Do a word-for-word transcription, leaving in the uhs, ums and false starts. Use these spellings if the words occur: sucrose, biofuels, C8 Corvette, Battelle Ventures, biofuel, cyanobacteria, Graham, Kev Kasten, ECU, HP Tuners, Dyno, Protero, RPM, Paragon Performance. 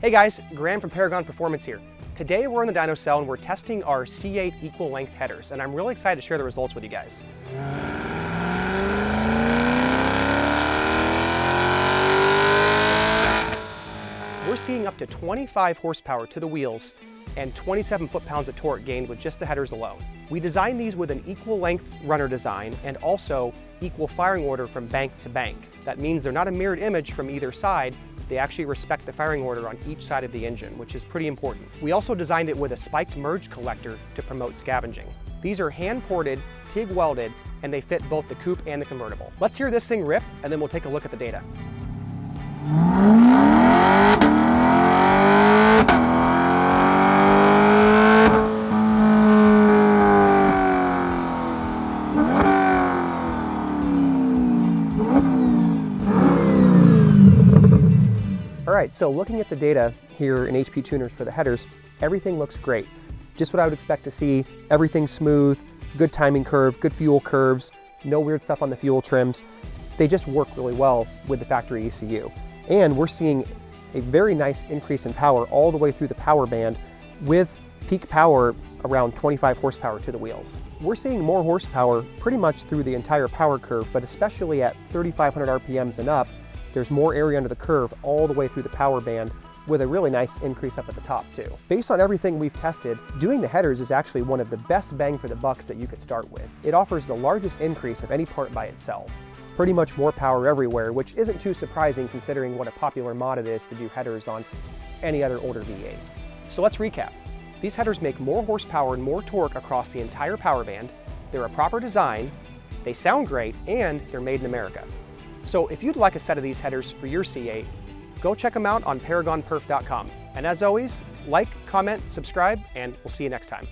Hey guys, Graham from Paragon Performance here. Today we're in the dyno cell and we're testing our C eight equal length headers, and I'm really excited to share the results with you guys. We're seeing up to twenty-five horsepower to the wheels and twenty-seven foot-pounds of torque gained with just the headers alone. We designed these with an equal length runner design and also equal firing order from bank to bank. That means they're not a mirrored image from either side. They actually respect the firing order on each side of the engine, which is pretty important. We also designed it with a spiked merge collector to promote scavenging. These are hand-ported, T I G-welded, and they fit both the coupe and the convertible. Let's hear this thing rip, and then we'll take a look at the data. Alright, so looking at the data here in H P Tuners for the headers, everything looks great. Just what I would expect to see, everything's smooth, good timing curve, good fuel curves, no weird stuff on the fuel trims. They just work really well with the factory E C U. And we're seeing a very nice increase in power all the way through the power band with peak power around twenty-five horsepower to the wheels. We're seeing more horsepower pretty much through the entire power curve, but especially at thirty-five hundred R P Ms and up, there's more area under the curve all the way through the power band with a really nice increase up at the top too. Based on everything we've tested, doing the headers is actually one of the best bang for the bucks that you could start with. It offers the largest increase of any part by itself. Pretty much more power everywhere, which isn't too surprising considering what a popular mod it is to do headers on any other older V eight. So let's recap. These headers make more horsepower and more torque across the entire power band. They're a proper design, they sound great, and they're made in America. So if you'd like a set of these headers for your C eight, go check them out on paragon perf dot com. And as always, like, comment, subscribe, and we'll see you next time.